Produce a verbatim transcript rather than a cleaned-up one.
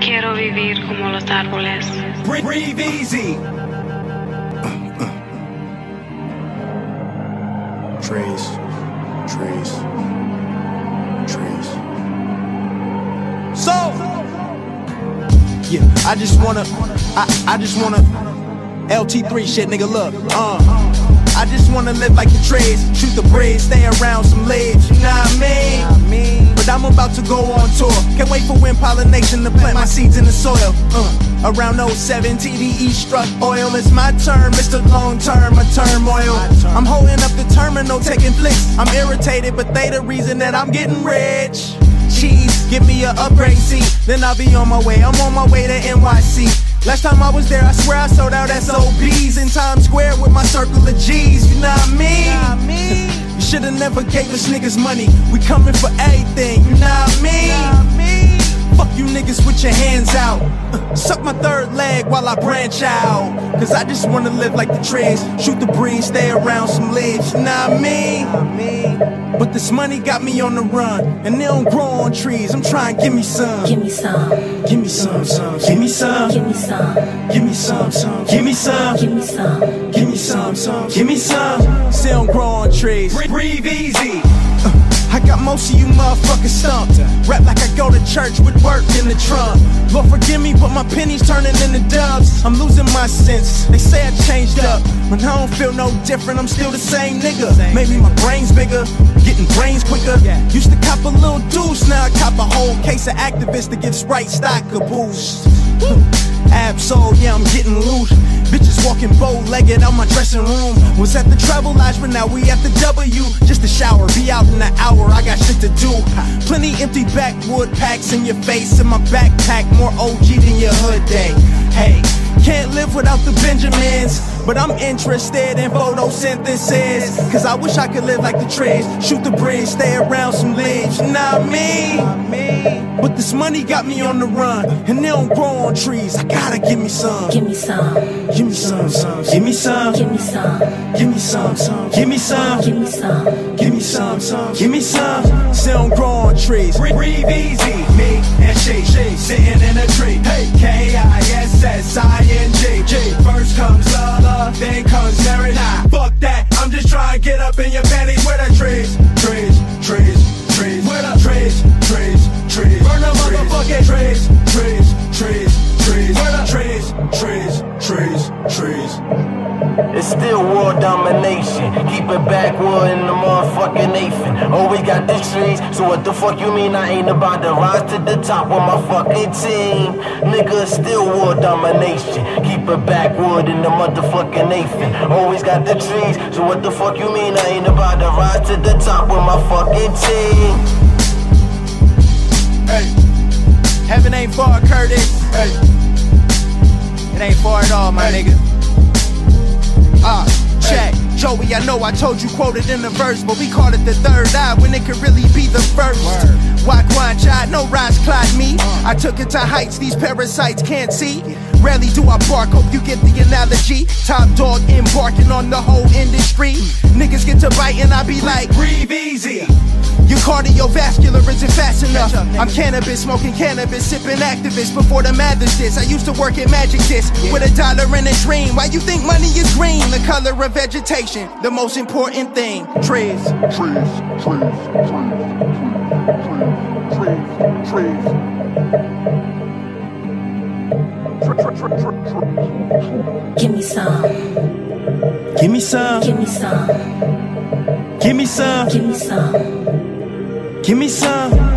Quiero vivir como los árboles. Breathe easy. Uh, uh. Trees, trees, trees. So, yeah, I just wanna, I, I just wanna, L T three shit, nigga, look, uh. I just wanna live like the trades, shoot the bread, stay around some leaves, you know what I mean? But I'm about to go on tour, can't wait for wind pollination to plant my seeds in the soil. Uh, around oh seven, T D E struck oil, it's my turn, Mister Long Term, a turmoil. I'm holding up the terminal, taking flicks, I'm irritated, but they the reason that I'm getting rich. Cheese, give me a upgrade seat, then I'll be on my way, I'm on my way to N Y C. Last time I was there, I swear I sold out S O Bs in Times Square with my circle of G's, you know what I mean? You should've never gave us niggas money, we coming for everything, you know what I mean? Fuck you niggas with your hands out, uh, suck my third leg while I branch out. Cause I just wanna live like the trees, shoot the breeze, stay around some leaves, you know what I mean? But this money got me on the run, and they don't grow on trees, I'm trying to give me some. Give me some. Give me some, some, give me some, give me some, give me some, some, give me some, give me some, give me some, some, give me some. Still growing trees, breathe easy. Uh, I got most of you motherfuckers stumped. Rap like I go to church with work in the trunk. Lord forgive me, but my pennies turning into doves. I'm losing my sense. They say I changed up, but I don't feel no different. I'm still the same nigga. Maybe my brain's bigger, getting brains quicker. Used to cop a little deuce, now I cop a whole case of activists to give Sprite stock a boost. Ab-Soul, yeah, I'm getting loose. Bitches walking bow-legged out my dressing room. Was at the travel lodge, but now we at the W. Just a shower, be out in an hour, I got shit to do. Plenty empty backwood packs in your face. In my backpack, more O G than your hood day. Hey, can't live without the Benjamins, but I'm interested in photosynthesis. Cause I wish I could live like the trees, shoot the breeze, stay around some leaves, you know what I mean? But this money got me on the run, and they don't grow on trees, I gotta give me some. Give me some. Give me some, some. Give me some. Give me some. Give me some, some. Give me some. Give me some. Give me some, some. Give me some. Still don't grow on trees. Breathe easy. Me and she, she sitting in a tree. Hey, K I S S I N G. First comes love, love, then comes marriage. Nah, fuck that. I'm just trying to get up in your panties with the trees, trees, trees, trees, with the trees, trees, trees. Burn the motherfucking trees, trees, trees, trees, with the trees, trees, trees, trees. It's still world domination. Keep it backward in the motherfucking nation. Oh, we got the trees, so what the fuck you mean I ain't about to rise to the top with my fucking team? Nigga, still world domination. Keep it backward in the motherfucking nation. Always got the trees, so what the fuck you mean I ain't about to rise to the top with my fucking team? Hey, heaven ain't far, Curtis. Hey, it ain't far at all, my hey. Nigga. Ah, uh, check. Hey. Joey, I know I told you quoted in the verse, but we called it the third eye when it could really be the first. Why Quan Chai, no rise climb me. Uh. I took it to heights these parasites can't see. Rarely do I bark, hope you get the analogy. Top dog embarking on the whole industry. Niggas get to bite and I be like, breathe easy. Your cardiovascular isn't fast enough. I'm cannabis, smoking cannabis, sipping activist. Before the Mathers this, I used to work at Magic Disc with a dollar and a dream. Why you think money is green? The color of vegetation, the most important thing. Trees, trees, trees, trees, trees, trees, trees, trees. Give me some. Give me some. Give me some. Give me some. Give me some. Give me some.